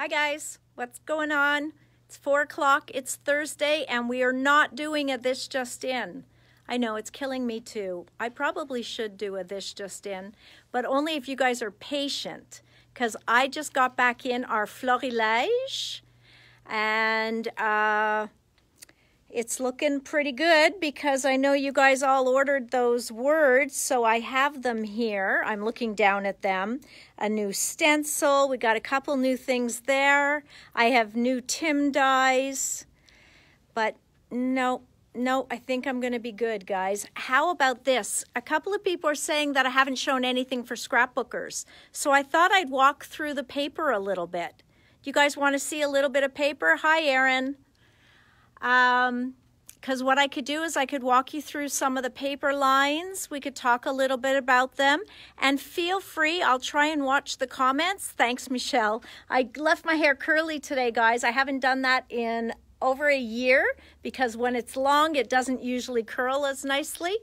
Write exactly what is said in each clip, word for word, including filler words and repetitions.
Hi guys, what's going on? It's four o'clock, it's Thursday, and we are not doing a This Just In. I know, it's killing me too. I probably should do a This Just In, but only if you guys are patient, because I just got back in our Florilège, and uh, it's looking pretty good because I know you guys all ordered those words, so I have them here. I'm looking down at them. A new stencil. We got a couple new things there. I have new Tim dies, but no, no, I think I'm going to be good, guys. How about this? A couple of people are saying that I haven't shown anything for scrapbookers, so I thought I'd walk through the paper a little bit. Do you guys want to see a little bit of paper? Hi, Erin. Um, because what I could do is I could walk you through some of the paper lines. We could talk a little bit about them, and feel free. I'll try and watch the comments. Thanks, Michelle. I left my hair curly today, guys. I haven't done that in over a year because when it's long, it doesn't usually curl as nicely,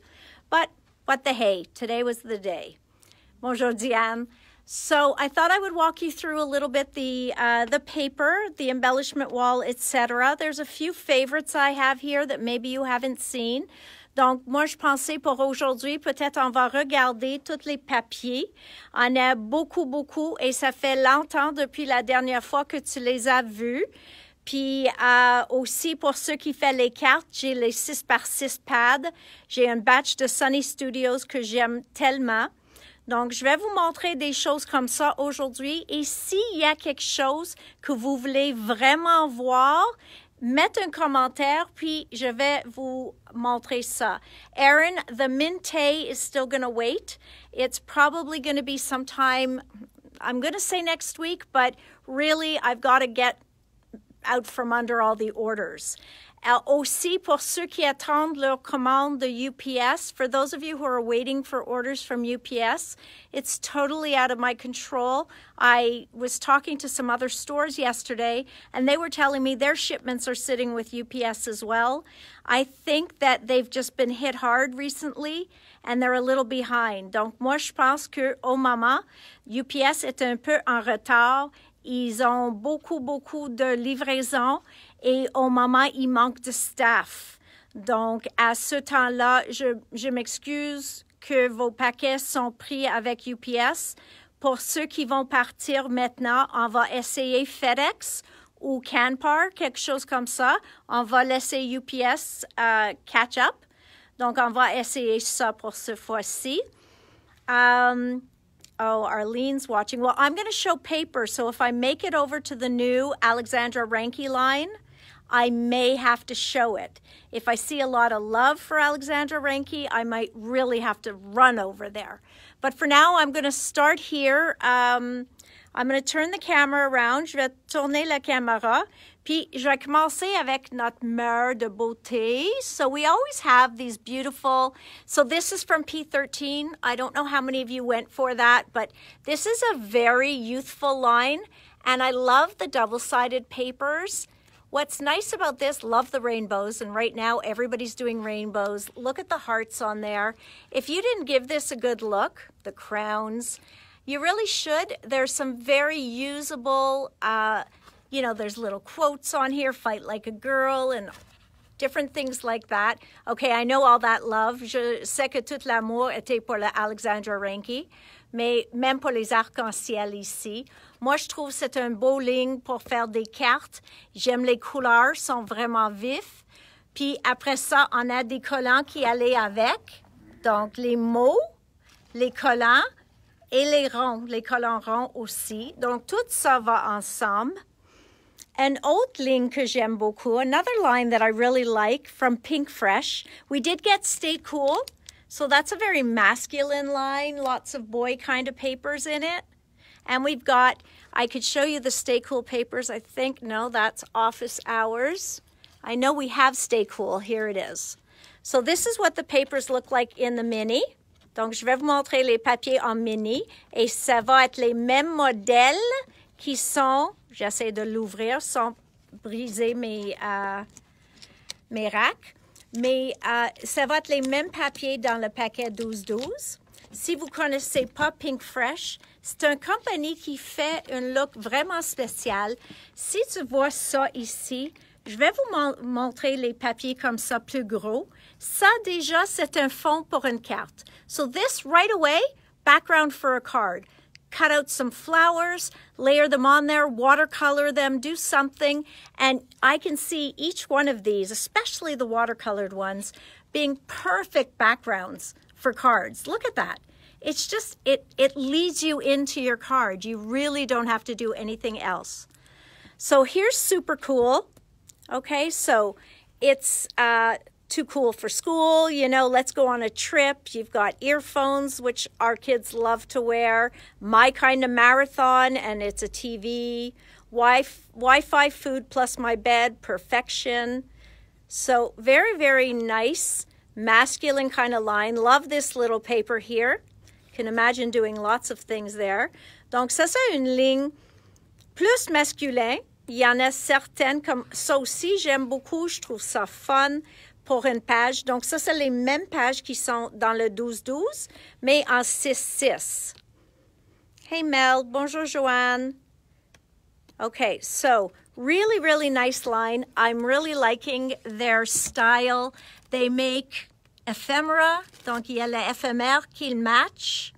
but what the hey, today was the day. Bonjour, Diane. So I thought I would walk you through a little bit the uh, the paper, the embellishment wall, et cetera. There's a few favorites I have here that maybe you haven't seen. Donc, moi, je pensais pour aujourd'hui, peut-être on va regarder tous les papiers. On a beaucoup, beaucoup, et ça fait longtemps depuis la dernière fois que tu les as vus. Puis euh, aussi, pour ceux qui font les cartes, j'ai les six par six pads. J'ai un batch de Sunny Studios que j'aime tellement. Donc, je vais vous montrer des choses comme ça aujourd'hui. Et s'il y a quelque chose que vous voulez vraiment voir, mettez un commentaire, puis je vais vous montrer ça. Erin, the Mintay is still going to wait. It's probably going to be sometime, I'm going to say next week, but really, I've got to get out from under all the orders. Uh, aussi, pour ceux qui attendent leur commande de U P S, for those of you who are waiting for orders from U P S, it's totally out of my control. I was talking to some other stores yesterday, and they were telling me their shipments are sitting with U P S as well. I think that they've just been hit hard recently, and they're a little behind. Donc, moi, je pense que, au moment, U P S est un peu en retard. Ils ont beaucoup, beaucoup de livraisons. Et au moment, il manque de staff. Donc, à ce temps-là, je, je m'excuse que vos paquets sont pris avec U P S. Pour ceux qui vont partir maintenant, on va essayer FedEx ou Canpar, quelque chose comme ça. On va laisser U P S euh, catch up. Donc, on va essayer ça pour ce fois-ci. Um, Oh, Arlene's watching. Well, I'm going to show paper, so if I make it over to the new Alexandra Renke line, I may have to show it. If I see a lot of love for Alexandra Renke, I might really have to run over there. But for now, I'm going to start here. Um, I'm going to turn the camera around. Je vais tourner la caméra. Puis, je vais commencer avec notre mère de beauté. So, we always have these beautiful... So, this is from P thirteen. I don't know how many of you went for that, but this is a very youthful line, and I love the double-sided papers. What's nice about this, love the rainbows, and right now everybody's doing rainbows. Look at the hearts on there. If you didn't give this a good look, the crowns, you really should. There's some very usable... Uh, You know, there's little quotes on here, fight like a girl, and different things like that. Okay, I know all that love. Je sais que tout l'amour était pour la Alexandra Renke, mais même pour les arcs-en-ciel ici. Moi, je trouve c'est un beau ligne pour faire des cartes. J'aime les couleurs, sont vraiment vifs. Puis après ça, on a des collants qui allaient avec. Donc, les mots, les collants et les ronds, les collants ronds aussi. Donc, tout ça va ensemble. An old ligne que j'aime beaucoup, another line that I really like from Pinkfresh. We did get Stay Cool, so that's a very masculine line, lots of boy kind of papers in it. And we've got, I could show you the Stay Cool papers, I think. No, that's Office Hours. I know we have Stay Cool, here it is. So this is what the papers look like in the mini. Donc, je vais vous montrer les papiers en mini, et ça va être les mêmes modèles qui sont... J'essaie de l'ouvrir sans briser mes, euh, mes racks. Mais euh, ça va être les mêmes papiers dans le paquet douze douze. Si vous ne connaissez pas Pinkfresh, C'est une compagnie qui fait un look vraiment spécial. Si tu vois ça ici, je vais vous mon- montrer les papiers comme ça plus gros. Ça déjà, c'est un fond pour une carte. So this right away, background for a card. Cut out some flowers, layer them on there, watercolor them, do something. And I can see each one of these, especially the watercolored ones, being perfect backgrounds for cards. Look at that. It's just, it, it leads you into your card. You really don't have to do anything else. So here's super cool. Okay, so it's uh, too cool for school, you know, let's go on a trip. You've got earphones, which our kids love to wear. My kind of marathon, and it's a T V. Wi-Fi, food plus my bed, perfection. So very, very nice, masculine kind of line. Love this little paper here. Can imagine doing lots of things there. Donc ça, c'est une ligne plus masculine. Il y en a certaines comme ça aussi, j'aime beaucoup, je trouve ça fun pour une page. Donc ça, c'est les mêmes pages qui sont dans le douze douze, mais en six six. Hey Mel, bonjour Joanne. Okay, so really, really nice line. I'm really liking their style. They make ephemera, donc il y a l'éphémère qu'ils matchent.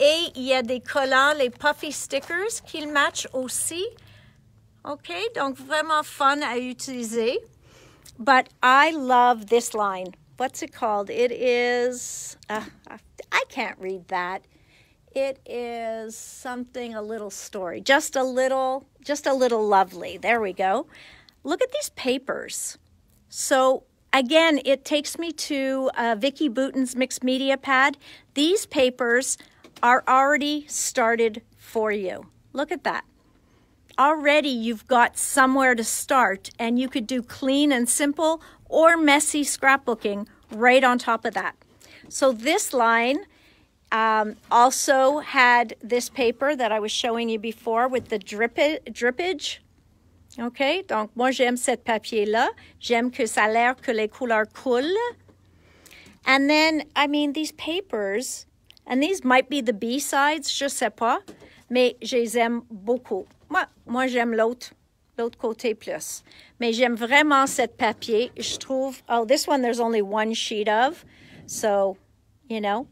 Et il y a des collants, les puffy stickers qu'ils matchent aussi. OK, donc vraiment fun à utiliser. But I love this line. What's it called? It is, uh, I can't read that. It is something, a little story. Just a little, just a little lovely. There we go. Look at these papers. So again, it takes me to uh, Vicki Boutin's Mixed Media Pad. These papers are already started for you. Look at that. Already you've got somewhere to start, and you could do clean and simple or messy scrapbooking right on top of that. So this line um, also had this paper that I was showing you before with the drippage. Okay, donc moi j'aime cette papier-là. J'aime que ça a l'air que les couleurs coulent. And then, I mean, these papers, and these might be the B-sides, je sais pas, mais je les aime beaucoup. Moi, moi j'aime l'autre, l'autre côté plus. Mais j'aime vraiment cette papier. Je trouve, oh, this one there's only one sheet of. So, you know,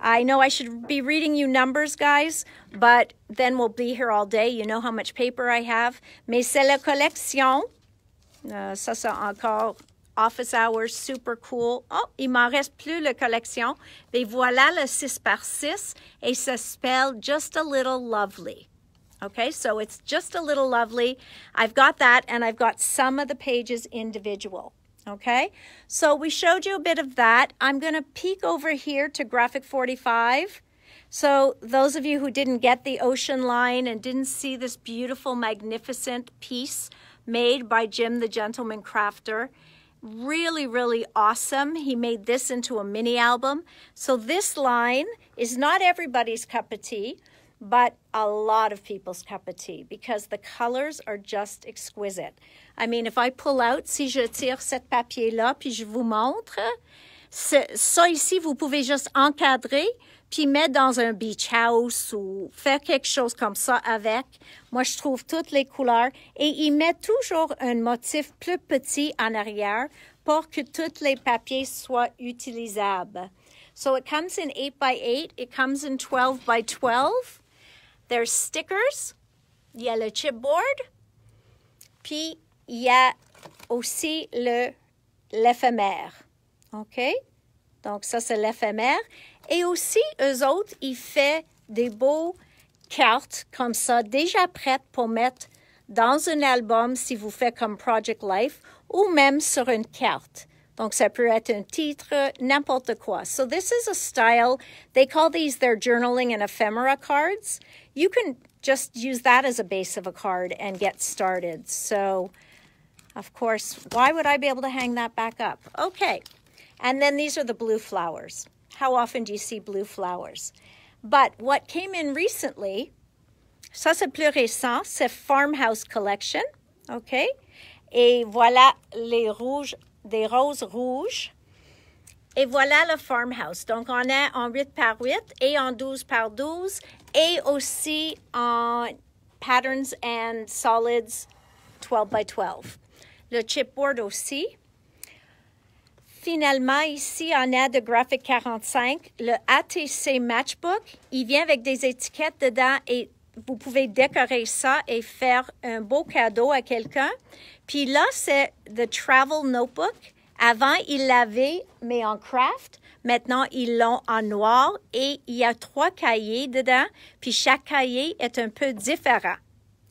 I know I should be reading you numbers, guys, but then we'll be here all day. You know how much paper I have. Mais c'est la collection. Uh, ça, c'est encore office hours, super cool. Oh, il m'en reste plus la collection. Mais voilà le six par six et ça s'appelle Just a Little Lovely. Okay, so it's Just a Little Lovely. I've got that, and I've got some of the pages individual. Okay, so we showed you a bit of that. I'm going to peek over here to Graphic forty-five. So those of you who didn't get the ocean line and didn't see this beautiful, magnificent piece made by Jim the Gentleman Crafter, really, really awesome. He made this into a mini album. So this line is not everybody's cup of tea, but a lot of people's cup of tea because the colors are just exquisite. I mean, if I pull out, si je tire cette papier-là, puis je vous montre, ça ici, vous pouvez juste encadrer, puis mettre dans un beach house ou faire quelque chose comme ça avec. Moi, je trouve toutes les couleurs. Et ils mettent toujours un motif plus petit en arrière pour que tous les papiers soient utilisables. So it comes in eight by eight. It comes in twelve by twelve. There's stickers, il y a le chipboard, puis il y a aussi le l'éphémère, OK? Donc ça, c'est l'éphémère. Et aussi, eux autres, ils font des beaux cartes comme ça, déjà prêtes pour mettre dans un album si vous faites comme Project Life ou même sur une carte. Donc ça peut être un titre, n'importe quoi. So this is a style. They call these their journaling and ephemera cards. You can just use that as a base of a card and get started. So, of course, why would I be able to hang that back up? Okay. And then these are the blue flowers. How often do you see blue flowers? But what came in recently, ça c'est plus récent, c'est Farmhouse Collection. Okay. Et voilà les rouges. Des roses rouges. Et voilà le farmhouse. Donc, on a en huit par huit et en douze par douze A O C uh, patterns and solids twelve by twelve. Le chipboard aussi. Finalement, ici, on a de Graphic quarante-cinq, le A T C Matchbook. Il vient avec des étiquettes dedans et vous pouvez décorer ça et faire un beau cadeau à quelqu'un. Puis là, c'est The Travel Notebook. Avant, ils l'avaient, mais en craft. Maintenant, ils l'ont en noir et il y a trois cahiers dedans. Puis chaque cahier est un peu différent.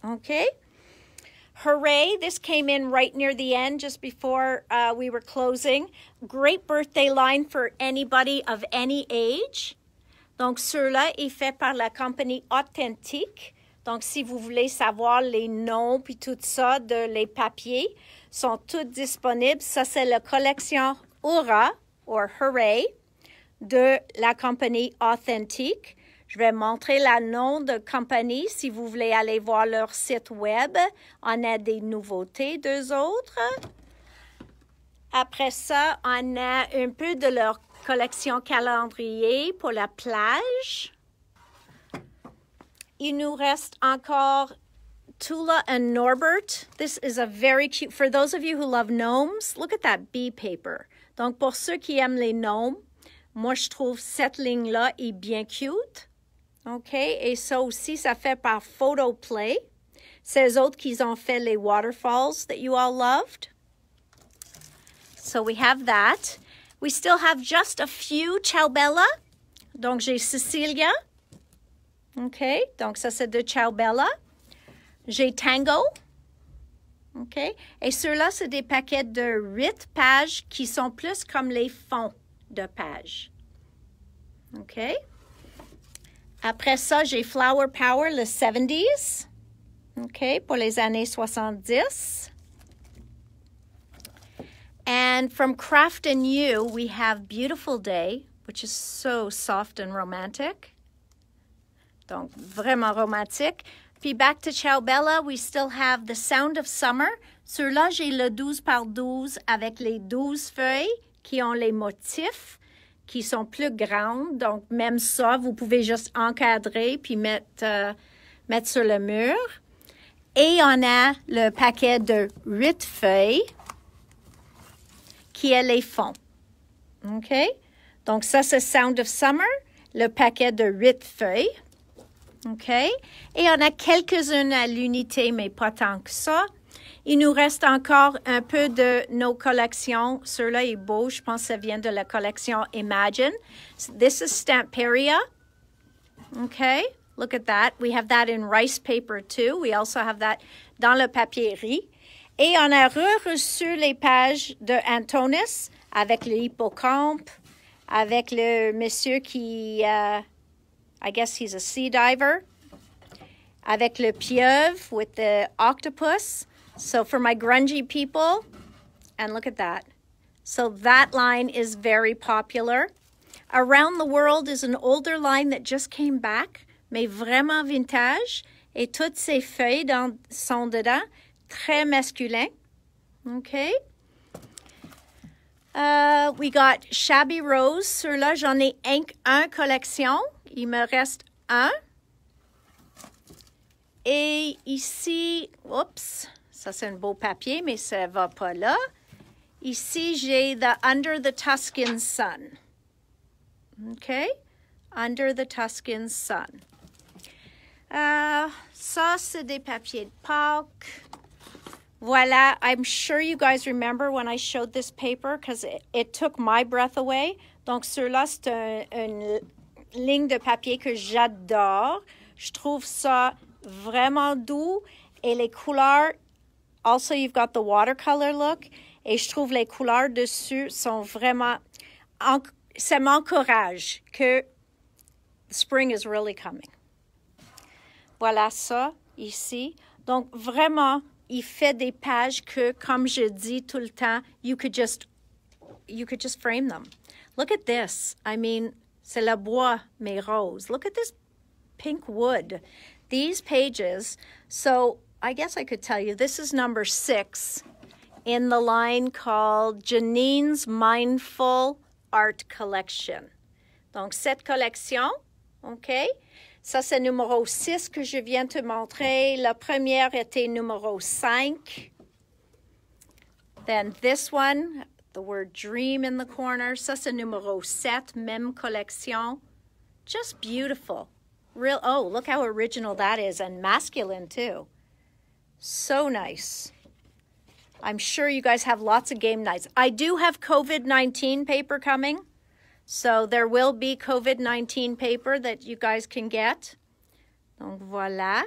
OK? Hooray, this came in right near the end, just before uh, we were closing. Great birthday line for anybody of any age. Donc, ceux-là est fait par la compagnie Authentique. Donc, si vous voulez savoir les noms puis tout ça, de les papiers, sont tous disponibles. Ça, c'est la collection Hurrah, ou Hooray, de la compagnie Authentique. Je vais montrer la nom de compagnie si vous voulez aller voir leur site web. On a des nouveautés, deux autres. Après ça, on a un peu de leur collection calendrier pour la plage. Il nous reste encore Tula and Norbert. This is a very cute, for those of you who love gnomes, look at that bee paper. Donc, pour ceux qui aiment les gnomes, moi, je trouve cette ligne-là est bien cute. OK? Et ça aussi, ça fait par Photo Play. C'est eux autres qui ont fait les waterfalls that you all loved. So we have that. We still have just a few Ciao Bella. Donc, j'ai Cecilia. OK? Donc, ça, c'est de Ciao Bella. J'ai Tango. OK? Et ceux-là, c'est des paquets de huit pages qui sont plus comme les fonds de pages. OK? Après ça, j'ai Flower Power, le seventies. OK? Pour les années soixante-dix. And from Craft and You, we have Beautiful Day, which is so soft and romantic. Donc, vraiment romantique. Puis, back to Ciao Bella, we still have The Sound of Summer. Sur-là, j'ai le douze par douze avec les douze feuilles qui ont les motifs, qui sont plus grandes. Donc, même ça, vous pouvez juste encadrer puis mettre, euh, mettre sur le mur. Et on a le paquet de huit feuilles, qui est les fonds. OK? Donc, ça, c'est Sound of Summer, le paquet de huit feuilles. OK? Et on a quelques-unes à l'unité, mais pas tant que ça. Il nous reste encore un peu de nos collections. Ceux-là est beau. Je pense que ça vient de la collection Imagine. This is Stamperia. OK? Look at that. We have that in rice paper, too. We also have that dans le papier riz. Et on a re-reçu les pages de Antonis avec le hippocampe, avec le monsieur qui, uh, I guess he's a sea diver, avec le pieuvre with the octopus. So for my grungy people, and look at that. So that line is very popular. Around the World is an older line that just came back, mais vraiment vintage. Et toutes ces feuilles dans, sont dedans. Très masculin. Okay. Uh, we got Shabby Rose. Ceux-là, j'en ai un, un collection. Il me reste un. Et ici, oups, ça c'est un beau papier, mais ça va pas là. Ici, j'ai the Under the Tuscan Sun. Okay. Under the Tuscan Sun. Uh, ça, c'est des papiers de Pâques. Voilà, I'm sure you guys remember when I showed this paper because it, it took my breath away. Donc, ceux-là, c'est un, une ligne de papier que j'adore. Je trouve ça vraiment doux. Et les couleurs, also you've got the watercolor look. Et je trouve les couleurs dessus sont vraiment, en, ça m'encourage que spring is really coming. Voilà ça, ici. Donc, vraiment, il fait des pages que, comme je dis tout le temps, you could just, you could just frame them. Look at this. I mean, c'est le bois, mais rose. Look at this pink wood. These pages. So, I guess I could tell you, this is number six in the line called Janine's Mindful Art Collection. Donc, cette collection, OK? Ça, c'est numéro six que je viens de te montrer. La première était numéro cinq. Then this one, the word dream in the corner. Ça, c'est numéro sept, même collection. Just beautiful. Real, oh, look how original that is, and masculine too. So nice. I'm sure you guys have lots of game nights. I do have COVID nineteen paper coming. So there will be COVID nineteen paper that you guys can get. Donc voilà.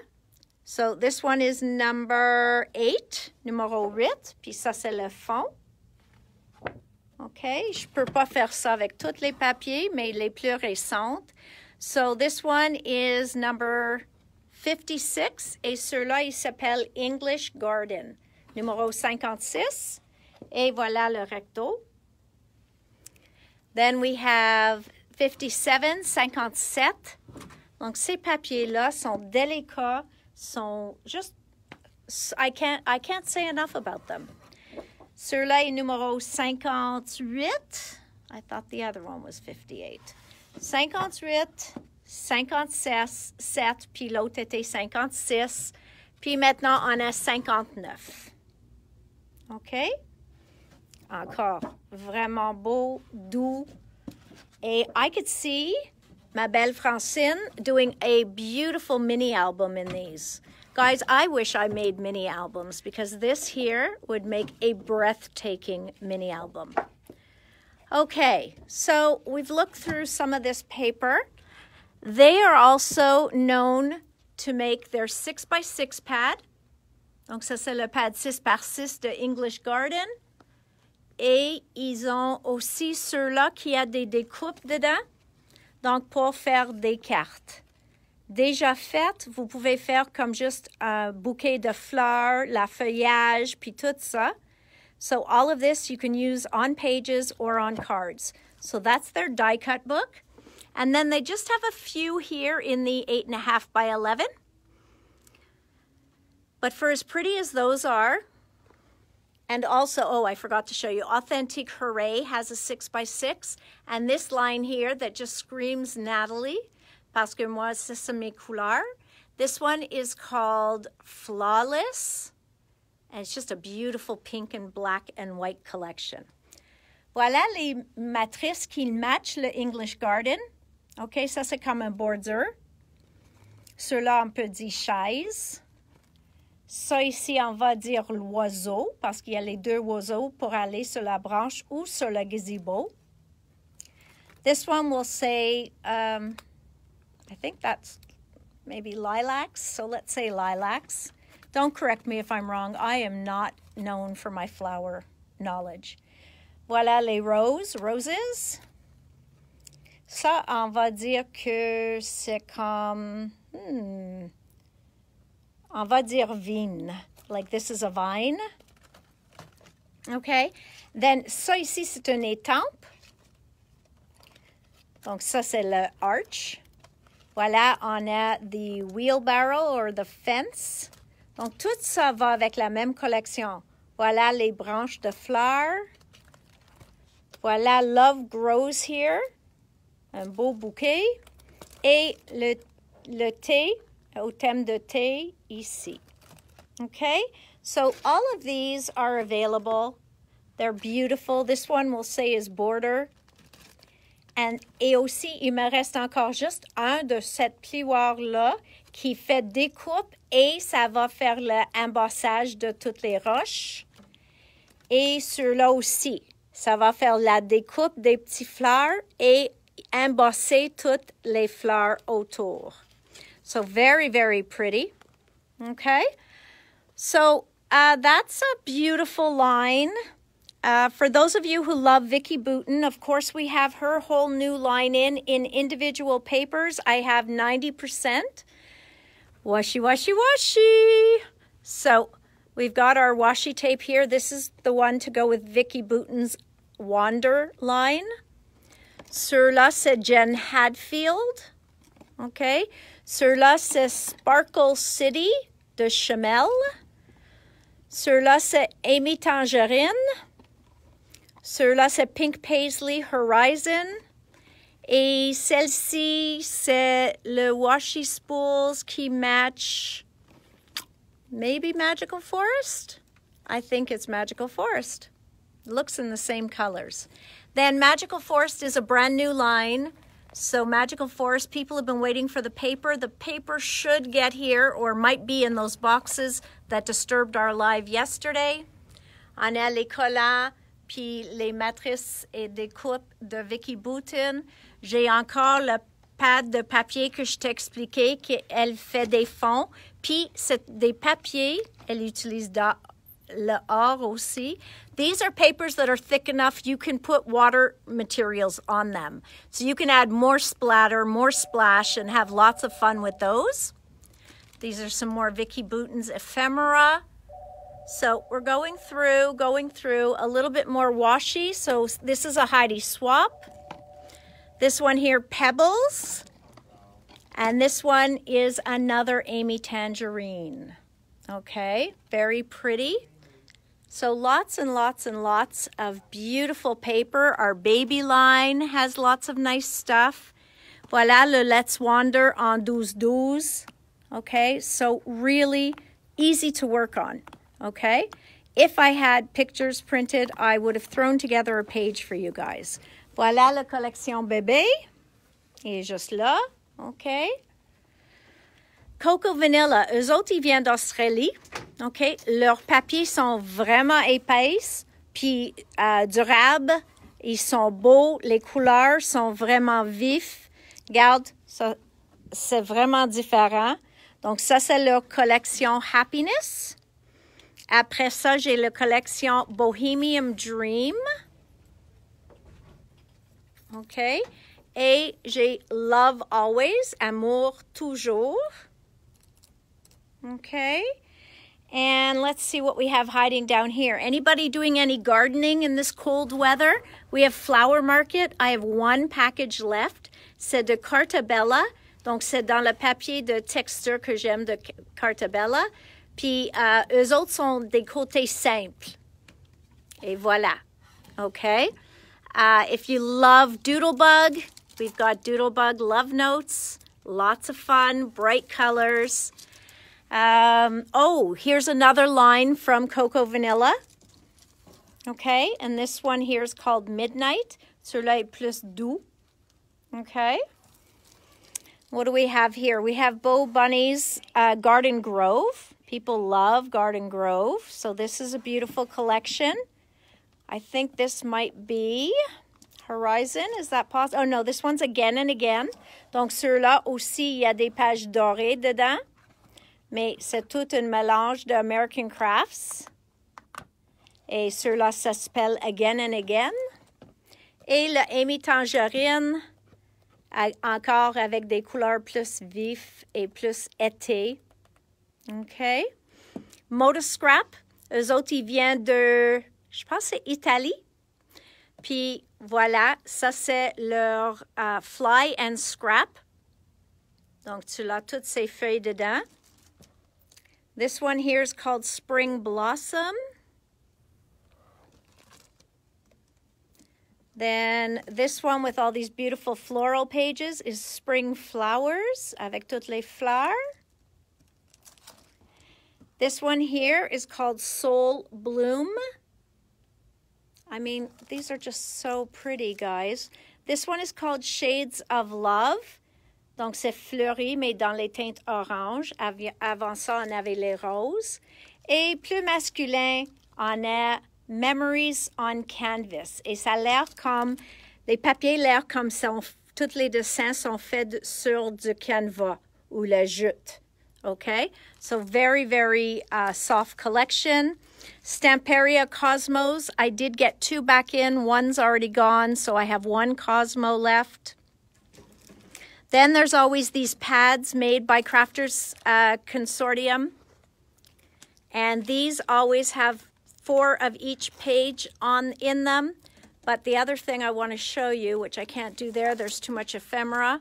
So this one is number eight, numéro huit. Puis ça, c'est le fond. OK, je peux pas faire ça avec tous les papiers, mais les plus récentes. So this one is number fifty-six. Et ceux-là, ils s'appellent English Garden. Numéro cinquante-six. Et voilà le recto. Then we have fifty-seven, fifty-seven. Donc ces papiers-là sont délicats, sont juste... I can't, I can't say enough about them. Ceux-là est numéro cinquante-huit. I thought the other one was fifty-eight. cinquante-huit, cinquante-six, sept, puis l'autre était cinquante-six. Puis maintenant, on a cinquante-neuf. OK? Encore vraiment beau, doux. And I could see ma belle Francine doing a beautiful mini album in these. Guys, I wish I made mini albums because this here would make a breathtaking mini album. Okay, so we've looked through some of this paper. They are also known to make their six by six pad. Donc ça, c'est le pad six par six de English Garden. Et ils ont aussi ceux-là qui a des découpes dedans, donc pour faire des cartes. Déjà faites, vous pouvez faire comme juste un bouquet de fleurs, la feuillage, puis tout ça. So all of this you can use on pages or on cards. So that's their die-cut book. And then they just have a few here in the eight and a half by eleven. But for as pretty as those are, and also, oh, I forgot to show you, Authentique Hooray has a six by six. And this line here that just screams Natalie, parce que moi, c'est ça mes couleurs. This one is called Flawless. And it's just a beautiful pink and black and white collection. Voilà les matrices qui matchent le English Garden. OK, ça, c'est comme un border. Ceux-là, on peut dire chaise. Ça ici, on va dire l'oiseau, parce qu'il y a les deux oiseaux pour aller sur la branche ou sur le gazebo. This one will say, um, I think that's maybe lilacs, so let's say lilacs. Don't correct me if I'm wrong. I am not known for my flower knowledge. Voilà les roses, roses. Ça, on va dire que c'est comme... Hmm, on va dire vine. Like this is a vine. OK. Then, ça ici, c'est une étampe. Donc, ça, c'est le arch. Voilà, on a the wheelbarrow or the fence. Donc, tout ça va avec la même collection. Voilà les branches de fleurs. Voilà, Love Grows Here, un beau bouquet. Et le, le thé, au thème de thé, ici. Okay, so all of these are available. They're beautiful. This one will say is border. And, et aussi, il me reste encore juste un de cette plioir-là qui fait découpe et ça va faire l'embossage de toutes les roches. Et ceux-là aussi. Ça va faire la découpe des petites fleurs et embosser toutes les fleurs autour. So very, very pretty. Okay. So uh, that's a beautiful line. Uh, for those of you who love Vicki Boutin, of course, we have her whole new line in in individual papers. I have ninety percent. Washi, washi, washi. So we've got our washi tape here. This is the one to go with Vicki Boutin's Wander line. Ceux-là, c'est Jen Hadfield. OK. Ceux-là, c'est Sparkle City de Chamel. Ceux-là, c'est Amy Tangerine. Ceux-là, c'est Pink Paislee Horizon. Et celle-ci, c'est le washi spools qui match maybe Magical Forest? I think it's Magical Forest. Looks in the same colors. Then Magical Forest is a brand new line. So Magical Forest, people have been waiting for the paper. The paper should get here or might be in those boxes that disturbed our live yesterday. On a les collants, puis les matrices et des coupes de Vicki Boutin. J'ai encore le pad de papier que je t'ai expliqué, qu'elle fait des fonds. Puis c'est des papiers, elle utilise le or aussi. These are papers that are thick enough you can put water materials on them. So you can add more splatter, more splash, and have lots of fun with those. These are some more Vicki Boutin's ephemera. So we're going through, going through a little bit more washi. So this is a Heidi Swapp. This one here, Pebbles. And this one is another Amy Tangerine. Okay, very pretty. So lots and lots and lots of beautiful paper. Our baby line has lots of nice stuff. Voilà le Let's Wander en douze douze. Okay, so really easy to work on, okay? If I had pictures printed, I would have thrown together a page for you guys. Voilà la collection bébé. Et juste là, okay? Cocoa Vanilla, eux autres, ils viennent d'Australie. OK, leurs papiers sont vraiment épaisses, puis euh, durables, ils sont beaux, les couleurs sont vraiment vives. Regarde, ça, c'est vraiment différent. Donc ça, c'est leur collection Happiness. Après ça, j'ai la collection Bohemian Dream. OK, et j'ai Love Always, Amour Toujours. OK. And let's see what we have hiding down here. Anybody doing any gardening in this cold weather? We have Flower Market. I have one package left. C'est de Carta Bella. Donc, c'est dans le papier de texture que j'aime de Carta Bella. Puis, euh, eux autres sont des côtés simples. Et voilà. Okay. Uh, if you love Doodlebug, we've got Doodlebug Love Notes. Lots of fun, bright colors. Um, oh, here's another line from Cocoa Vanilla. Okay, and this one here is called Midnight. Celui-là est plus doux. Okay. What do we have here? We have Beau Bunny's uh, Garden Grove. People love Garden Grove. So this is a beautiful collection. I think this might be Horizon. Is that possible? Oh no, this one's Again and Again. Donc celui-là aussi, il y a des pages dorées dedans. Mais c'est tout un mélange de American Crafts. Et ceux-là, ça s'appelle Again and Again. Et le Amy Tangerine, encore avec des couleurs plus vives et plus été. OK. Motus Scrap, eux autres, ils viennent de, je pense, c'est Italie. Puis voilà, ça, c'est leur uh, Fly and Scrap. Donc, tu l'as toutes ces feuilles dedans. This one here is called Spring Blossom. Then this one with all these beautiful floral pages is Spring Flowers, avec toutes les fleurs. This one here is called Soul Bloom. I mean, these are just so pretty, guys. This one is called Shades of Love. Donc, c'est fleuri, mais dans les teintes orange. Avant ça, on avait les roses. Et plus masculin, on a Memories on Canvas. Et ça a l'air comme, les papiers l'air comme ça. Tous les dessins sont faits sur du canevas ou la jute. OK? So, very, very uh, soft collection. Stamperia Cosmos. I did get two back in. One's already gone, so I have one Cosmo left. Then there's always these pads made by Crafters uh, Consortium. And these always have four of each page on in them. But the other thing I want to show you, which I can't do there, there's too much ephemera.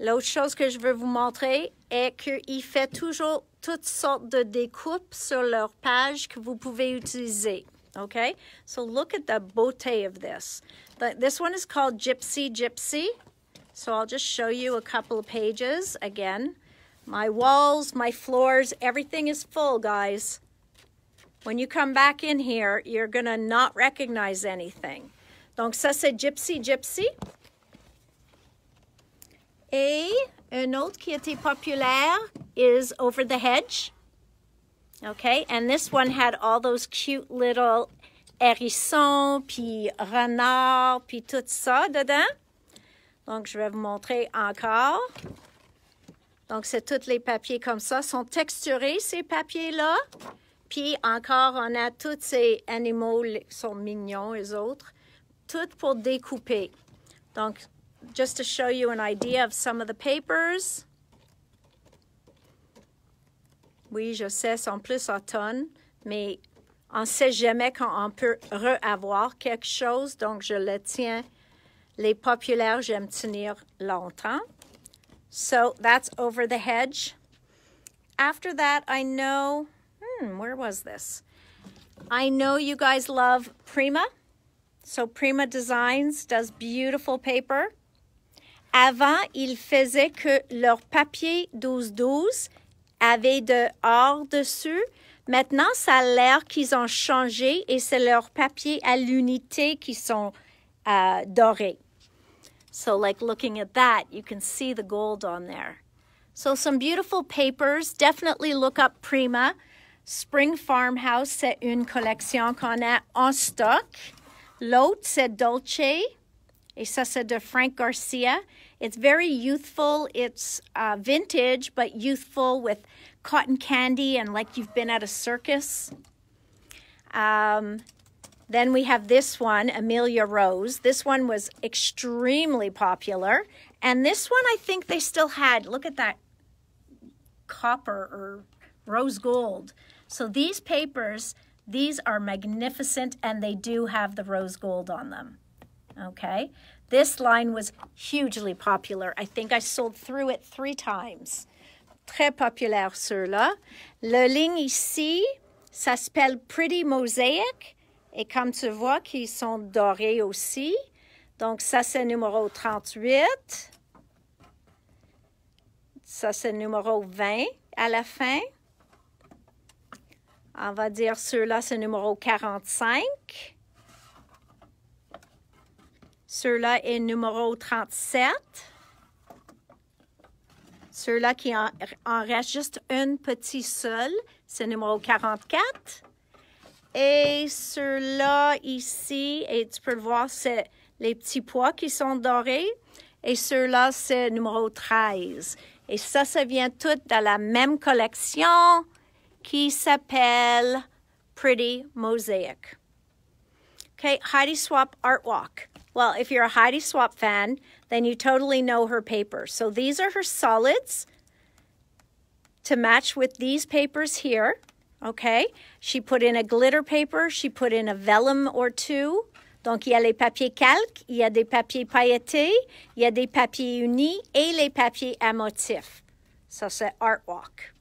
L'autre chose que je veux vous montrer est qu'il fait toujours toutes sortes de découpes sur leurs pages que vous pouvez utiliser. Okay, so look at the beauté of this. But this one is called Gypsy Gypsy. So I'll just show you a couple of pages. Again, my walls, my floors, everything is full, guys. When you come back in here, you're gonna not recognize anything. Donc ça c'est Gypsy Gypsy. Et un autre qui était populaire is Over the Hedge. Okay, and this one had all those cute little hérissons, puis renards, puis tout ça dedans. Donc, je vais vous montrer encore. Donc, c'est tous les papiers comme ça. Sont texturés, ces papiers-là. Puis encore, on a tous ces animaux, ils sont mignons, les autres. Tout pour découper. Donc, just to show you an idea of some of the papers. Oui, je sais, c'est en plus automne, mais on ne sait jamais quand on peut re-avoir quelque chose. Donc, je le tiens. Les populaires, j'aime tenir longtemps. So, that's Over the Hedge. After that, I know... Hmm, where was this? I know you guys love Prima. So, Prima Designs does beautiful paper. Avant, ils faisaient que leur papier douze douze... avait de or dessus. Maintenant, ça a l'air qu'ils ont changé et c'est leur papier à l'unité qui sont uh, dorés. So, like looking at that, you can see the gold on there. So, some beautiful papers. Definitely look up Prima. Spring Farmhouse, c'est une collection qu'on a en stock. L'autre, c'est Dolce. Et ça, c'est de Frank Garcia. It's very youthful, it's uh, vintage, but youthful with cotton candy and like you've been at a circus. Um, then we have this one, Amelia Rose. This one was extremely popular. And this one I think they still had, look at that copper or rose gold. So these papers, these are magnificent and they do have the rose gold on them, okay? This line was hugely popular. I think I sold through it three times. Très populaire, ceux-là. Le ligne ici, ça s'appelle Pretty Mosaic. Et comme tu vois, qu'ils sont dorés aussi. Donc, ça, c'est numéro trente-huit. Ça, c'est numéro vingt à la fin. On va dire ceux-là, c'est numéro quarante-cinq. Ceux-là est numéro trente-sept. Ceux-là qui en, en reste juste une petite seule, c'est numéro quarante-quatre. Et ceux-là ici, et tu peux le voir, c'est les petits pois qui sont dorés. Et ceux-là, c'est numéro treize. Et ça, ça vient tout dans la même collection qui s'appelle Pretty Mosaic. Okay, Heidi Swapp Art Walk. Well, if you're a Heidi Swapp fan, then you totally know her paper. So these are her solids to match with these papers here, okay? She put in a glitter paper. She put in a vellum or two. Donc, il y a les papiers calques, il y a des papiers pailletés, il y a des papiers unis et les papiers à motifs. Ça, c'est Art Walk.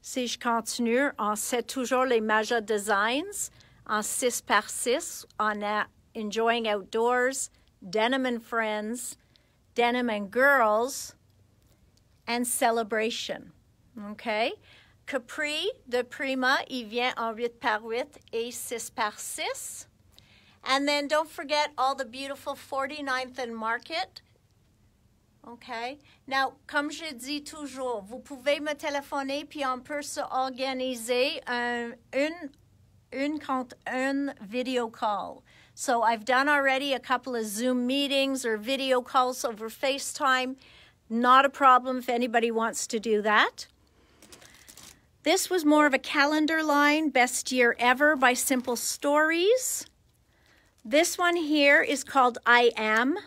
Si je continue, on sait toujours les Maja Designs en six par six. On a Enjoying Outdoors, Denim and Friends, Denim and Girls, and Celebration. Okay? Capri de Prima, il vient en huit par huit et six par six. And then don't forget all the beautiful forty-ninth and Market. Okay? Now, comme je dis toujours, vous pouvez me téléphoner puis on peut se organiser un, une, une contre une video call. So I've done already a couple of Zoom meetings or video calls over FaceTime. Not a problem if anybody wants to do that. This was more of a calendar line, Best Year Ever by Simple Stories. This one here is called I Am,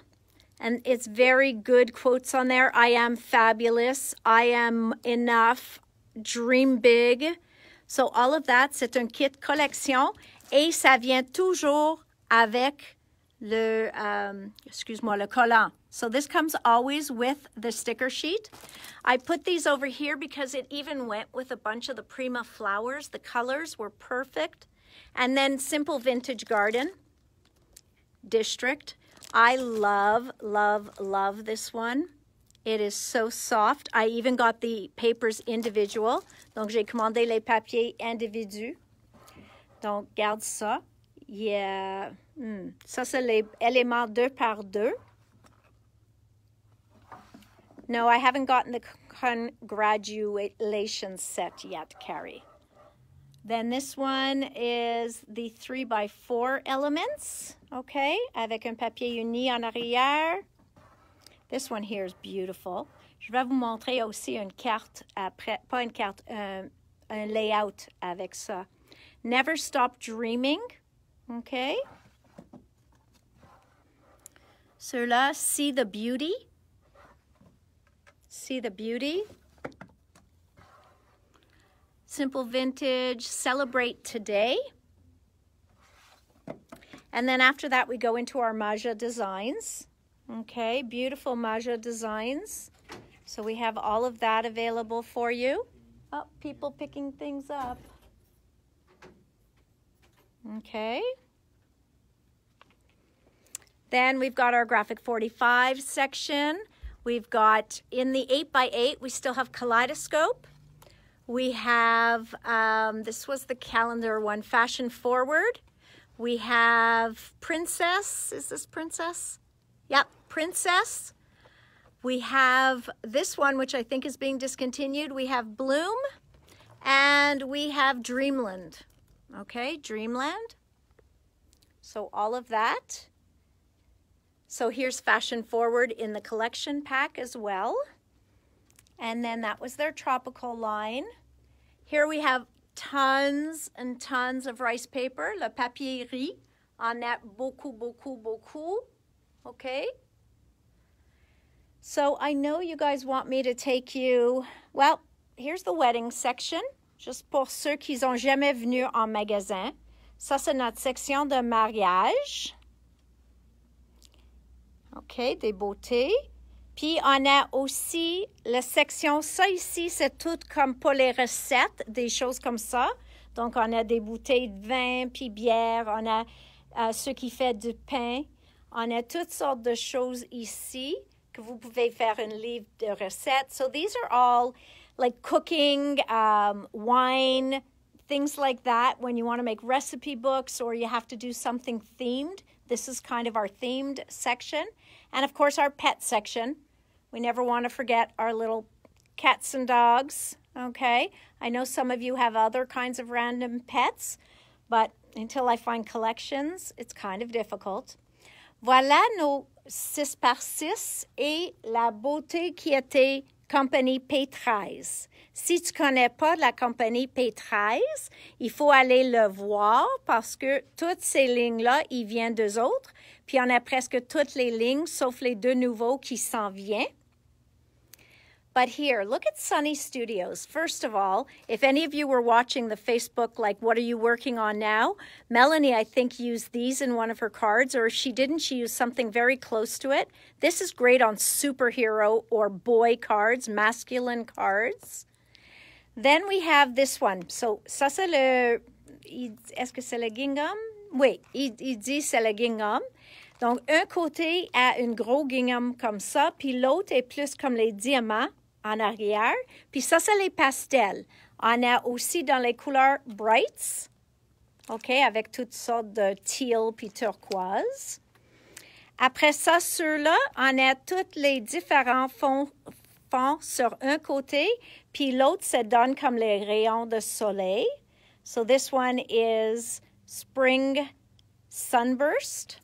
and it's very good quotes on there. I am fabulous. I am enough. Dream big. So all of that, c'est un kit collection, et ça vient toujours avec le, um, excuse-moi, le collant. So this comes always with the sticker sheet. I put these over here because it even went with a bunch of the Prima flowers. The colors were perfect. And then Simple Vintage Garden District. I love, love, love this one. It is so soft. I even got the papers individual. Donc, j'ai commandé les papiers individus. Donc, garde ça. Yeah. Mm. Ça, c'est les éléments deux par deux. No, I haven't gotten the congratulations set yet, Carrie. Then this one is the three by four elements. Okay, avec un papier uni en arrière. This one here is beautiful. Je vais vous montrer aussi une carte après, pas une carte, un, un layout avec ça. Never Stop Dreaming. Okay. Ceux-là, See the Beauty. See the Beauty. Simple Vintage, Celebrate Today. And then after that, we go into our Maja Designs. Okay, beautiful Maja Designs. So we have all of that available for you. Oh, people picking things up. Okay. Then we've got our Graphic forty-five section. We've got, in the eight by eight, we still have Kaleidoscope. We have, um, this was the calendar one, Fashion Forward. We have Princess. Is this Princess? Yep, Princess. We have this one, which I think is being discontinued. We have Bloom, and we have Dreamland. Okay, Dreamland. So all of that. So here's Fashion Forward in the collection pack as well. And then that was their tropical line. Here we have tons and tons of rice paper, le papierie. On that, beaucoup, beaucoup, beaucoup. Okay. So I know you guys want me to take you, well, here's the wedding section. Juste pour ceux qui sont jamais venus en magasin. Ça, c'est notre section de mariage. OK, des beautés. Puis, on a aussi la section, ça ici, c'est tout comme pour les recettes, des choses comme ça. Donc, on a des bouteilles de vin, puis bière. On a euh, ceux qui font du pain. On a toutes sortes de choses ici que vous pouvez faire une livre de recettes. So, these are all like cooking, um, wine, things like that. When you want to make recipe books or you have to do something themed, this is kind of our themed section. And of course, our pet section. We never want to forget our little cats and dogs, okay? I know some of you have other kinds of random pets, but until I find collections, it's kind of difficult. Voilà nos six par six et la beauté qui était compagnie P thirteen. Si tu connais pas la compagnie P thirteen, il faut aller le voir parce que toutes ces lignes-là, ils viennent d'eux autres. Puis on a presque toutes les lignes, sauf les deux nouveaux qui s'en viennent. But here, look at Sunny Studios. First of all, if any of you were watching the Facebook, like, what are you working on now? Melanie, I think, used these in one of her cards, or if she didn't, she used something very close to it. This is great on superhero or boy cards, masculine cards. Then we have this one. So, ça c'est le... Est-ce que c'est le gingham? Oui, il, il dit c'est le gingham. Donc, un côté a une gros gingham comme ça, puis l'autre est plus comme les diamants en arrière. Puis ça, c'est les pastels. On a aussi dans les couleurs brights, OK, avec toutes sortes de teal puis turquoise. Après ça, ceux-là, on a tous les différents fonds, fonds sur un côté, puis l'autre se donne comme les rayons de soleil. So this one is Spring Sunburst.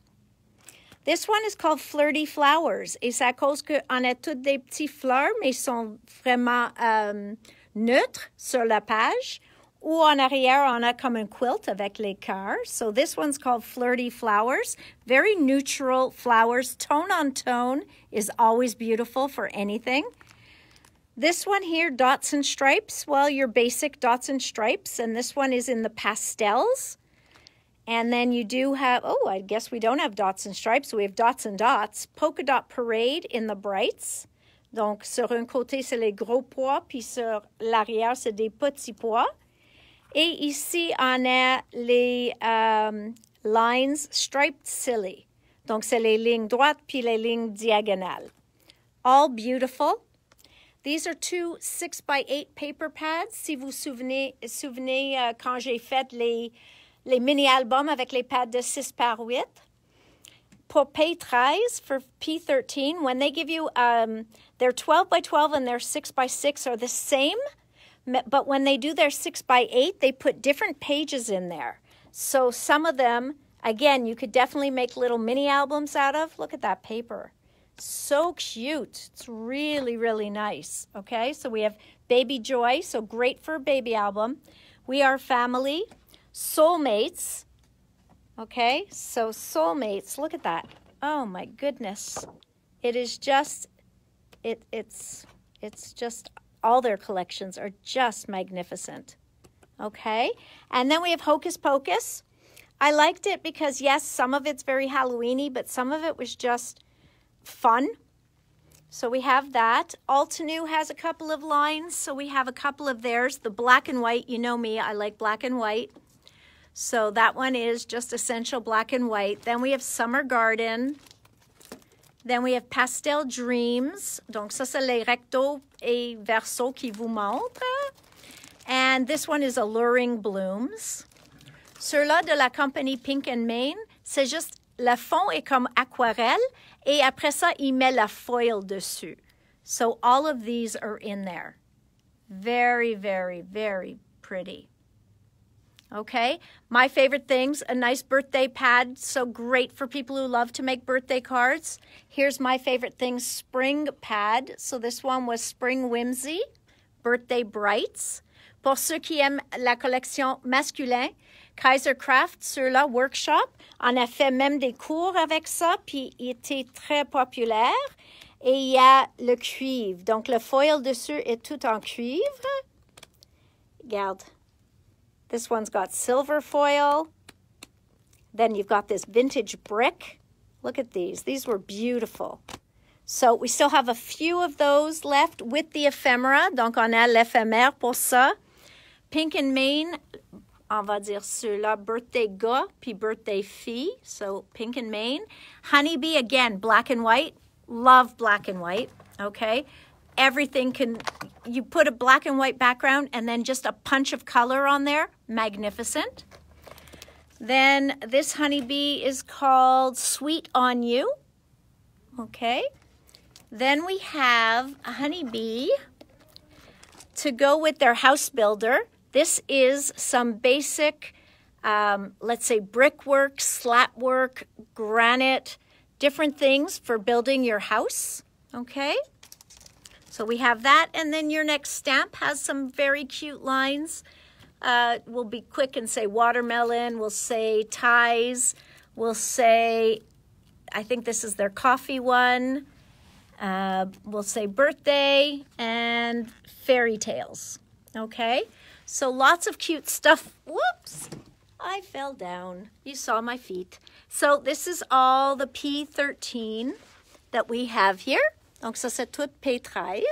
This one is called Flirty Flowers. Et c'est à cause qu'on a toutes des petits fleurs, mais sont vraiment um, neutres sur la page. Ou en arrière, on a comme un quilt avec les cœurs. So this one's called Flirty Flowers. Very neutral flowers. Tone on tone is always beautiful for anything. This one here, Dots and Stripes. Well, your basic Dots and Stripes. And this one is in the pastels. And then you do have, oh, I guess we don't have Dots and Stripes. We have Dots and Dots. Polka Dot Parade in the brights. Donc, sur un côté, c'est les gros pois, puis sur l'arrière, c'est des petits pois. Et ici, on a les um, lines striped silly. Donc, c'est les lignes droites puis les lignes diagonales. All beautiful. These are two six by eight paper pads. Si vous vous souvenez, souvenez uh, quand j'ai fait les, les mini-albums avec les pads de six par huit. Pour P thirteen, for P thirteen, when they give you um, their twelve by twelve and their six by six are the same, but when they do their six by eight, they put different pages in there. So some of them, again, you could definitely make little mini albums out of. Look at that paper. So cute. It's really, really nice. Okay, so we have Baby Joy, so great for a baby album. We Are Family, Soulmates. Okay, so Soulmates, look at that. Oh my goodness. It is just, it, it's, it's just, all their collections are just magnificent. Okay, and then we have Hocus Pocus. I liked it because yes, some of it's very Halloween-y, but some of it was just fun. So we have that. Altenew has a couple of lines, so we have a couple of theirs. The black and white, you know me, I like black and white. So that one is just essential black and white. Then we have Summer Garden. Then we have Pastel Dreams. Donc ça, c'est les rectos et versos qui vous montrent. And this one is Alluring Blooms. Ceux-là de la compagnie Pink and Main, c'est juste, le fond est comme aquarelle et après ça, il met la foil dessus. So all of these are in there. Very, very, very pretty. Okay, my favorite things, a nice birthday pad, so great for people who love to make birthday cards. Here's my favorite thing, spring pad. So this one was Spring Whimsy, Birthday Brights. Pour ceux qui aiment la collection masculin, Kaiser Craft, ceux-là, workshop. On a fait même des cours avec ça, puis il était très populaire. Et il y a le cuivre, donc le foil dessus est tout en cuivre. Regarde. This one's got silver foil. Then you've got this vintage brick. Look at these. These were beautiful. So we still have a few of those left with the ephemera. Donc, on a l'éphémère pour ça. Pink and Main, on va dire ceux-là, birthday gars, puis birthday fille. So Pink and Main. Honey Bee, again, black and white. Love black and white, okay? Everything can, you put a black and white background and then just a punch of color on there. Magnificent. Then this Honey Bee is called Sweet on You. Okay. Then we have a Honey Bee to go with their house builder. This is some basic, um, let's say, brickwork, slat work, granite, different things for building your house. Okay. So we have that, and then your next stamp has some very cute lines. Uh, we'll be quick and say watermelon, we'll say ties, we'll say, I think this is their coffee one, uh, we'll say birthday, and fairy tales, okay? So lots of cute stuff. Whoops, I fell down. You saw my feet. So this is all the P thirteen that we have here. Donc, ça, c'est tout P thirteen.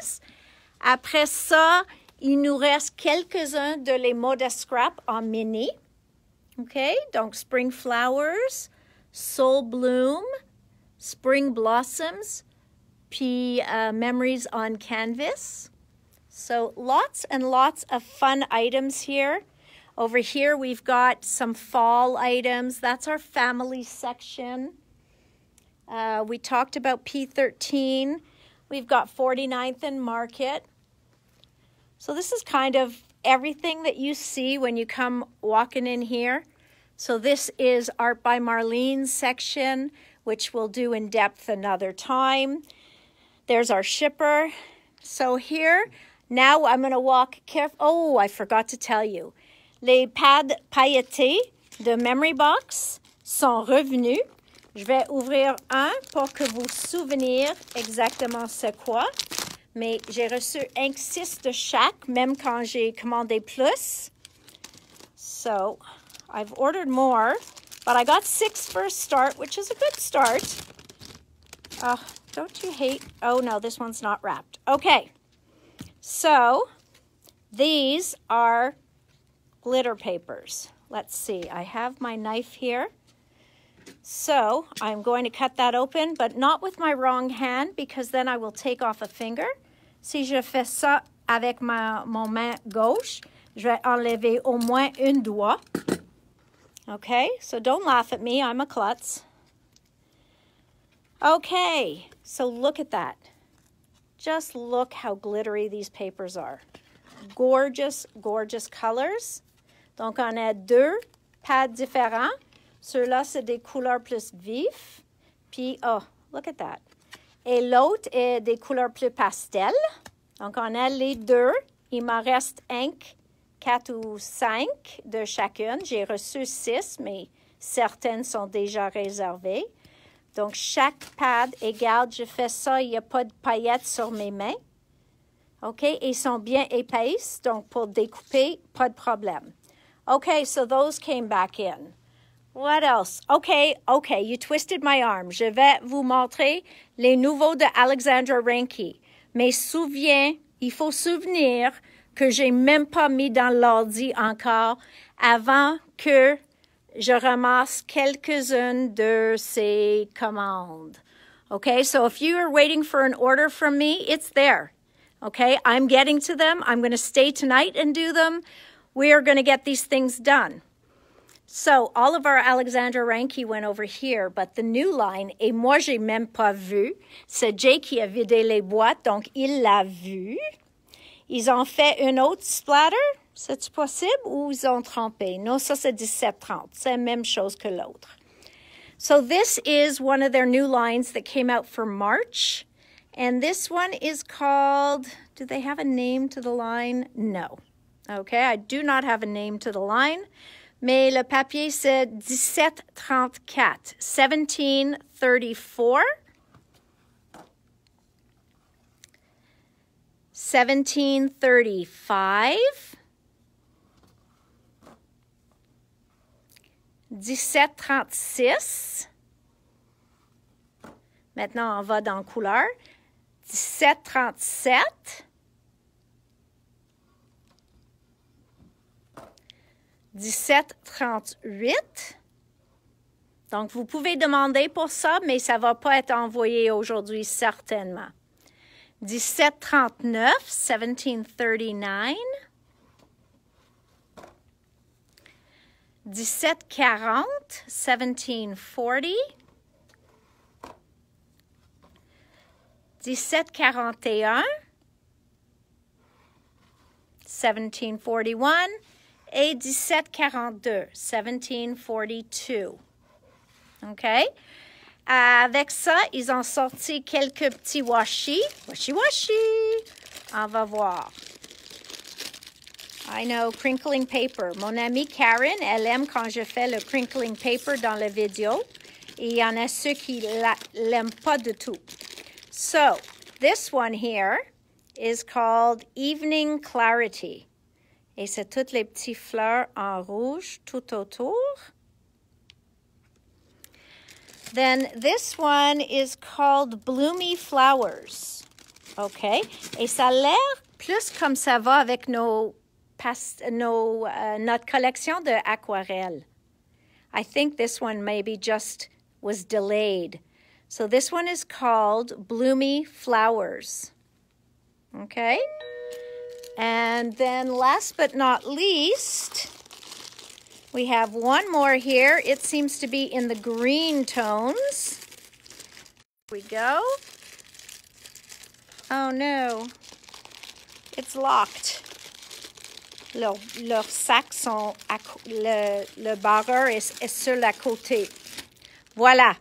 Après ça, il nous reste quelques-uns de les Motus Scrap en mini. OK? Donc, Spring Flowers, Soul Bloom, Spring Blossoms, puis uh, Memories on Canvas. So, lots and lots of fun items here. Over here, we've got some fall items. That's our family section. Uh, we talked about P thirteen. We've got forty-ninth and Market. So this is kind of everything that you see when you come walking in here. So this is Art by Marlene section, which we'll do in depth another time. There's our shipper. So here, now I'm going to walk carefully. Oh, I forgot to tell you. Les pads pailletés de Memory Box sont revenus. Je vais ouvrir un pour que vous souveniez exactement c'est quoi. Mais j'ai reçu six de chaque, même quand j'ai commandé plus. So, I've ordered more, but I got six for a start, which is a good start. Uh, don't you hate? Oh, no, this one's not wrapped. Okay. So, these are glitter papers. Let's see, I have my knife here. So I'm going to cut that open, but not with my wrong hand, because then I will take off a finger. Si je fais ça avec ma mon main gauche, je vais enlever au moins un doigt. Okay, so don't laugh at me, I'm a klutz. Okay, so look at that. Just look how glittery these papers are. Gorgeous, gorgeous colors. Donc on a deux pads différents. Ceux-là, c'est des couleurs plus vives. Puis, oh, look at that. Et l'autre est des couleurs plus pastel. Donc, on a les deux. Il m'en reste cinq, quatre ou cinq de chacune. J'ai reçu six, mais certaines sont déjà réservées. Donc, chaque pad égale. Je fais ça, il n'y a pas de paillettes sur mes mains. OK? Et ils sont bien épaisses. Donc, pour découper, pas de problème. OK, so those came back in. What else? Okay, okay, you twisted my arm. Je vais vous montrer les nouveaux de Alexandra Renke. Mais souviens, il faut souvenir que j'ai même pas mis dans l'ordi encore avant que je ramasse quelques-unes de ces commandes. Okay, so if you are waiting for an order from me, it's there. Okay, I'm getting to them. I'm going to stay tonight and do them. We are going to get these things done. So, all of our Alexandra Renke went over here, but the new line, et moi, j'ai même pas vu, c'est Jay qui a vidé les boîtes, donc il l'a vu. Ils ont fait une autre splatter, c'est possible, ou ils ont trempé? Non, ça, c'est dix-sept trente, c'est la même chose que l'autre. So, this is one of their new lines that came out for March, and this one is called, do they have a name to the line? No. Okay, I do not have a name to the line. Mais le papier, c'est dix-sept trente-quatre, seventeen thirty-four, seventeen thirty-five, dix-sept trente-six. Maintenant, on va dans couleur. dix-sept trente-sept. dix-sept trente-huit. Donc, vous pouvez demander pour ça, mais ça ne va pas être envoyé aujourd'hui, certainement. dix-sept trente-neuf, seventeen thirty-nine. dix-sept quarante, seventeen forty. dix-sept quarante et un. seventeen forty-one. Et dix-sept quarante-deux, seventeen forty-two. OK? Avec ça, ils ont sorti quelques petits washi. Washi, washi! On va voir. I know, crinkling paper. Mon amie Karen, elle aime quand je fais le crinkling paper dans la vidéo. Et il y en a ceux qui ne l'aiment pas du tout. So, this one here is called Evening Clarity. Et c'est toutes les petites fleurs en rouge tout autour. Then this one is called Bloomy Flowers. OK. Et ça a l'air plus comme ça va avec nos past, nos, uh, notre collection de aquarelles. I think this one maybe just was delayed. So this one is called Bloomy Flowers. OK. And then last but not least, we have one more here. It seems to be in the green tones. Here we go. Oh no, it's locked. Leur, leur sac sont, à, le, le barreur est, est sur la côté. Voilà.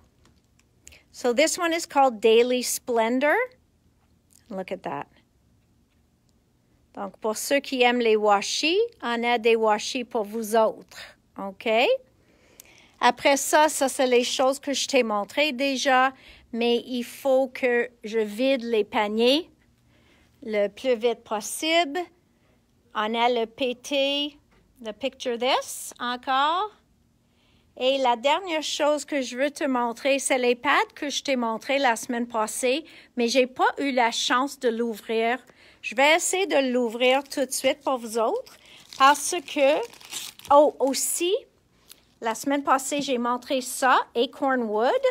So this one is called Daily Splendor. Look at that. Donc, pour ceux qui aiment les washi, on a des washi pour vous autres, OK? Après ça, ça, c'est les choses que je t'ai montrées déjà, mais il faut que je vide les paniers le plus vite possible. On a le P T, le Picture This, encore. Et la dernière chose que je veux te montrer, c'est les pads que je t'ai montrés la semaine passée, mais je n'ai pas eu la chance de l'ouvrir. Je vais essayer de l'ouvrir tout de suite pour vous autres parce que, oh, aussi, la semaine passée, j'ai montré ça, Acornwood,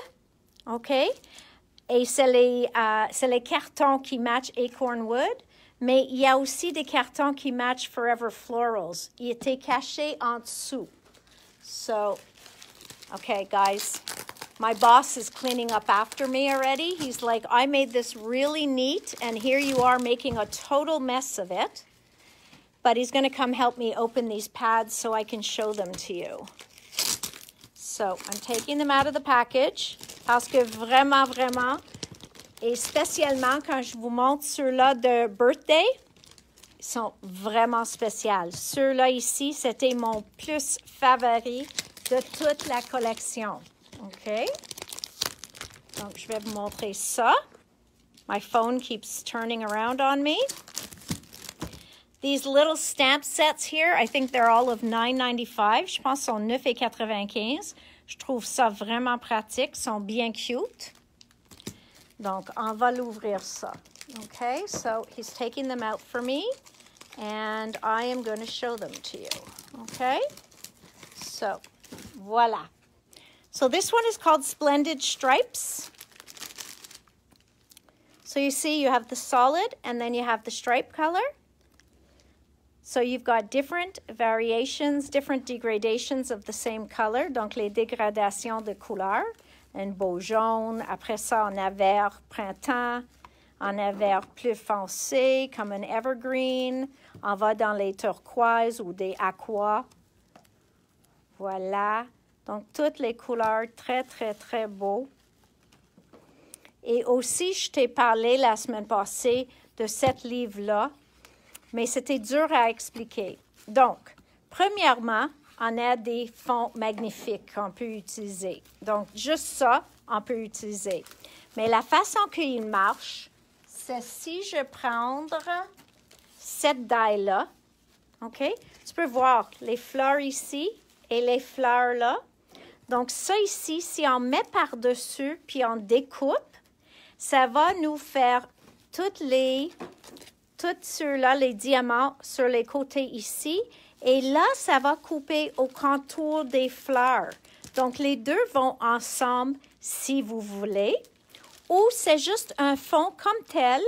OK? Et c'est les, euh, c'est les cartons qui matchent Acornwood, mais il y a aussi des cartons qui matchent Forever Florals. Ils étaient cachés en dessous. So, okay, guys, my boss is cleaning up after me already. He's like, I made this really neat, and here you are making a total mess of it. But he's going to come help me open these pads so I can show them to you. So I'm taking them out of the package parce que vraiment, vraiment, et spécialement quand je vous montre ceux-là de birthday, ils sont vraiment spéciaux. Ceux-là ici, c'était mon plus favori de toute la collection. OK? Donc, je vais vous montrer ça. My phone keeps turning around on me. These little stamp sets here, I think they're all of nine ninety-five. Je pense qu'ils sont neuf quatre-vingt-quinze. Je trouve ça vraiment pratique. Ils sont bien cute. Donc, on va l'ouvrir ça. Okay, so he's taking them out for me, and I am going to show them to you. Okay? So, voila. So this one is called Splendid Stripes. So you see you have the solid, and then you have the stripe color. So you've got different variations, different degradations of the same color. Donc, les dégradations de couleur. Un beau jaune. Après ça, on a vert printemps. On a vert plus foncé, comme un evergreen. On va dans les turquoises ou des aquas. Voilà. Donc, toutes les couleurs très, très, très beaux. Et aussi, je t'ai parlé la semaine passée de cette livre-là. Mais c'était dur à expliquer. Donc, premièrement, on a des fonds magnifiques qu'on peut utiliser. Donc, juste ça, on peut utiliser. Mais la façon qu'il marche, c'est si je prends cette daille-là, OK? Tu peux voir les fleurs ici et les fleurs là. Donc, ça ici, si on met par-dessus puis on découpe, ça va nous faire toutes les... toutes ceux-là, les diamants sur les côtés ici. Et là, ça va couper au contour des fleurs. Donc, les deux vont ensemble si vous voulez. Ou c'est juste un fond comme tel.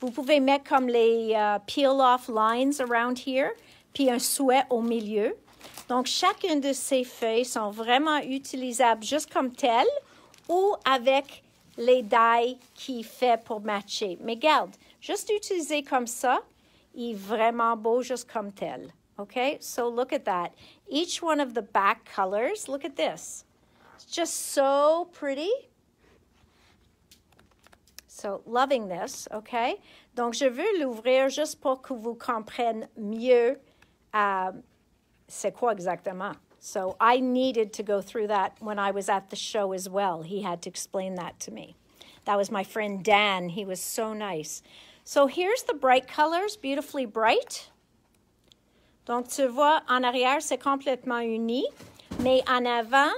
Vous pouvez mettre comme les uh, peel-off lines around here, puis un souhait au milieu. Donc, chacune de ces feuilles sont vraiment utilisables juste comme tel ou avec les dailles qui fait pour matcher. Mais regarde, juste utiliser comme ça, il est vraiment beau juste comme tel. Okay, so look at that. Each one of the back colors, look at this. It's just so pretty. So, loving this, okay. Donc, je veux l'ouvrir juste pour que vous compreniez mieux euh, c'est quoi exactement. So, I needed to go through that when I was at the show as well. He had to explain that to me. That was my friend Dan. He was so nice. So here's the bright colors, beautifully bright. Donc, tu vois, en arrière, c'est complètement uni. Mais en avant,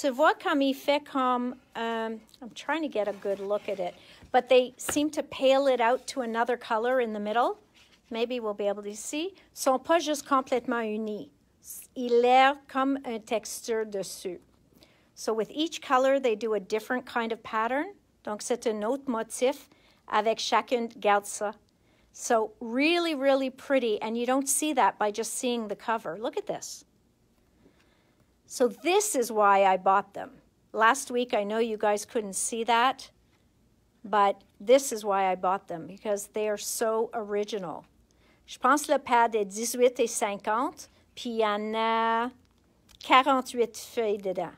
tu vois comme il fait comme... Um, I'm trying to get a good look at it. But they seem to pale it out to another color in the middle. Maybe we'll be able to see. Ils sont pas juste complètement unis. Il est comme une texture dessus. So with each color, they do a different kind of pattern. Donc, c'est un autre motif avec chacune. Regarde ça. So, really, really pretty. And you don't see that by just seeing the cover. Look at this. So, this is why I bought them. Last week, I know you guys couldn't see that. But this is why I bought them. Because they are so original. Je pense le pad est dix-huit et cinquante. Puis, il y en a quarante-huit feuilles dedans.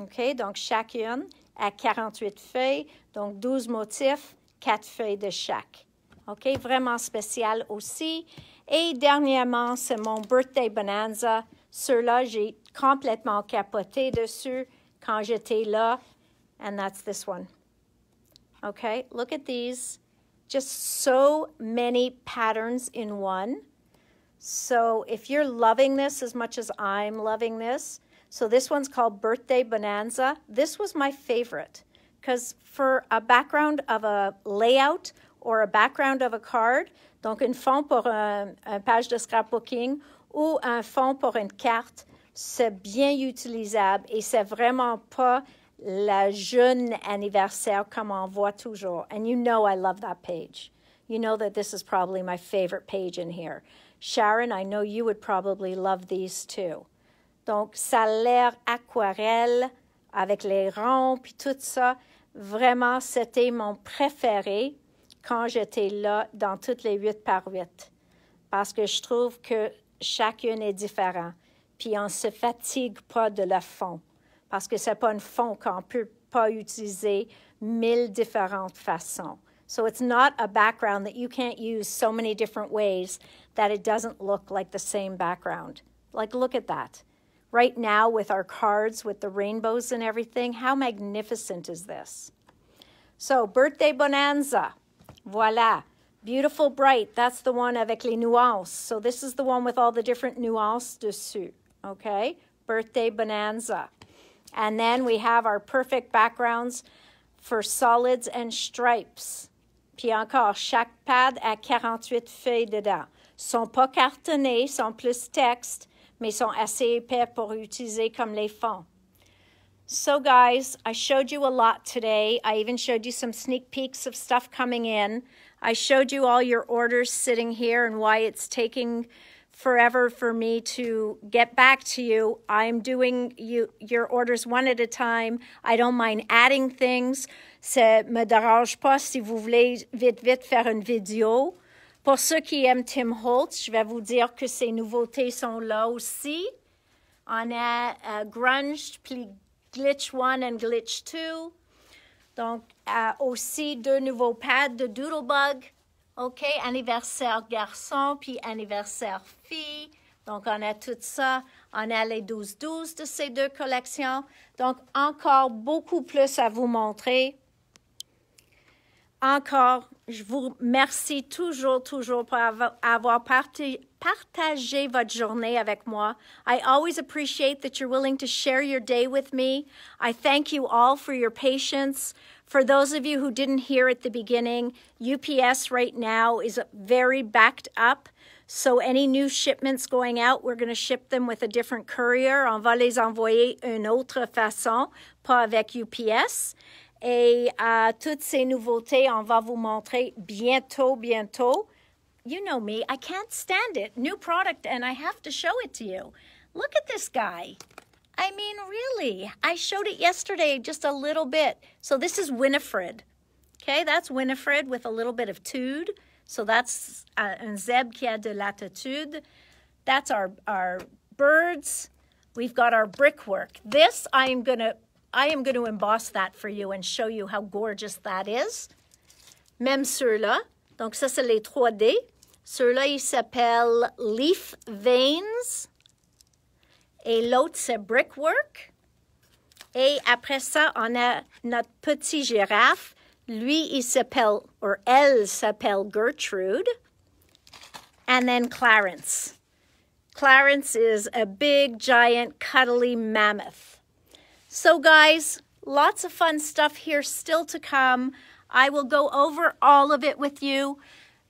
OK? Donc, chacune à quarante-huit feuilles, donc douze motifs, quatre feuilles de chaque. OK, vraiment spécial aussi. Et dernièrement, c'est mon Birthday Bonanza. Ceux-là, j'ai complètement capoté dessus quand j'étais là. And that's this one. OK, look at these. Just so many patterns in one. So if you're loving this as much as I'm loving this, so this one's called Birthday Bonanza. This was my favorite because for a background of a layout or a background of a card, donc une fond pour un, un page de scrapbooking ou un fond pour une carte, c'est bien utilisable et c'est vraiment pas la jeune anniversaire comme on voit toujours. And you know I love that page. You know that this is probably my favorite page in here. Sharon, I know you would probably love these too. Donc, ça a l'air aquarelle avec les ronds puis tout ça. Vraiment, c'était mon préféré quand j'étais là dans toutes les huit par huit. Parce que je trouve que chacune est différente. Puis on ne se fatigue pas de la fond. Parce que ce n'est pas une fond qu'on ne peut pas utiliser mille différentes façons. So it's not a background that you can't use so many different ways that it doesn't look like the same background. Like, look at that. Right now with our cards, with the rainbows and everything, how magnificent is this? So, Birthday Bonanza. Voila. Beautiful Bright. That's the one avec les nuances. So this is the one with all the different nuances dessus. Okay? Birthday Bonanza. And then we have our perfect backgrounds for solids and stripes. Puis encore, chaque pad a quarante-huit feuilles dedans. Sont pas cartonnés, sont plus texte, mais sont assez épais pour utiliser comme les fonds. So guys, I showed you a lot today. I even showed you some sneak peeks of stuff coming in. I showed you all your orders sitting here and why it's taking forever for me to get back to you. I'm doing you, your orders one at a time. I don't mind adding things. Ça me dérange pas si vous voulez vite, vite faire une vidéo. Pour ceux qui aiment Tim Holtz, je vais vous dire que ces nouveautés sont là aussi. On a uh, Grunge, puis Glitch one and Glitch two. Donc, uh, aussi deux nouveaux pads de Doodlebug. OK, anniversaire garçon, puis anniversaire fille. Donc, on a tout ça. On a les douze douze de ces deux collections. Donc, encore beaucoup plus à vous montrer. Encore, je vous remercie toujours, toujours pour avoir partagé, partagé votre journée avec moi. I always appreciate that you're willing to share your day with me. I thank you all for your patience. For those of you who didn't hear at the beginning, U P S right now is very backed up. So any new shipments going out, we're going to ship them with a different courier. On va les envoyer une autre façon, pas avec U P S. Et uh, toutes ces nouveautés, on va vous montrer bientôt, bientôt. You know me, I can't stand it. New product, and I have to show it to you. Look at this guy. I mean, really, I showed it yesterday just a little bit. So this is Winifred. Okay, that's Winifred with a little bit of tude. So that's uh, un zèbre qui a de l'attitude. That's our, our birds. We've got our brickwork. This, I am going to I am going to emboss that for you and show you how gorgeous that is. Même ceux-là. Donc ça, c'est les trois D. Ceux-là, ils s'appellent Leaf Veins. Et l'autre, c'est Brickwork. Et après ça, on a notre petit girafe. Lui, il s'appelle, or elle s'appelle Gertrude. And then Clarence. Clarence is a big, giant, cuddly mammoth. So guys, lots of fun stuff here still to come. I will go over all of it with you.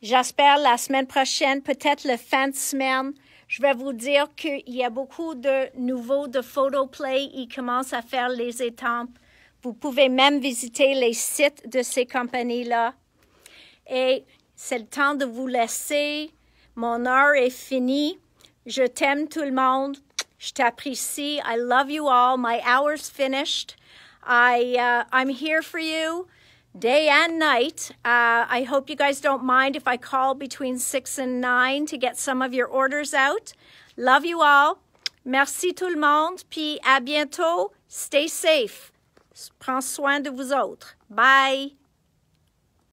J'espère la semaine prochaine, peut-être le fin de semaine. Je vais vous dire qu'il y a beaucoup de nouveaux de Photo Play. Ils commencent à faire les étampes. Vous pouvez même visiter les sites de ces compagnies-là. Et c'est le temps de vous laisser. Mon heure est finie. Je t'aime tout le monde. Je t'apprécie. I love you all. My hour's finished. I, uh, I'm here for you day and night. Uh, I hope you guys don't mind if I call between six and nine to get some of your orders out. Love you all. Merci tout le monde. Puis à bientôt. Stay safe. Prends soin de vous autres. Bye.